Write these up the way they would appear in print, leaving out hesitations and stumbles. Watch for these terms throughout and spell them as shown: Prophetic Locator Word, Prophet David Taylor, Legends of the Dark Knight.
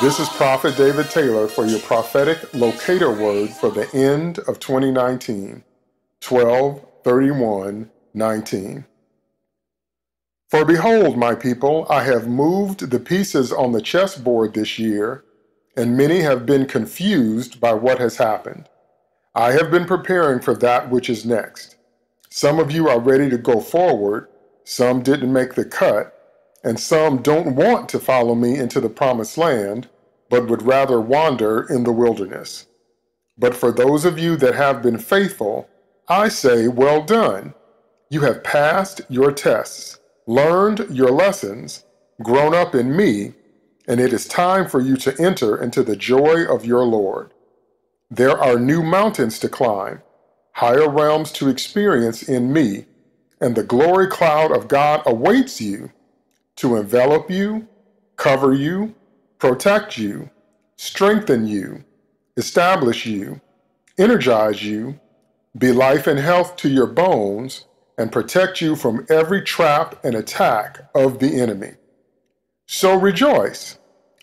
This is Prophet David Taylor for your prophetic locator word for the end of 2019, 12/31/19. For behold, my people, I have moved the pieces on the chessboard this year, and many have been confused by what has happened. I have been preparing for that which is next. Some of you are ready to go forward, some didn't make the cut, and some don't want to follow me into the promised land, but would rather wander in the wilderness. But for those of you that have been faithful, I say, well done. You have passed your tests, learned your lessons, grown up in me, and it is time for you to enter into the joy of your Lord. There are new mountains to climb, higher realms to experience in me, and the glory cloud of God awaits you, to envelop you, cover you, protect you, strengthen you, establish you, energize you, be life and health to your bones, and protect you from every trap and attack of the enemy. So rejoice.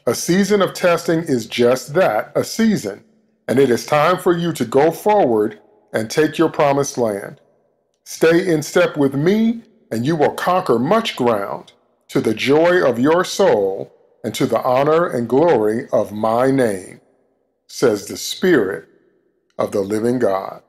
A season of testing is just that, a season, and it is time for you to go forward and take your promised land. Stay in step with me, and you will conquer much ground, to the joy of your soul, and to the honor and glory of my name, says the Spirit of the living God.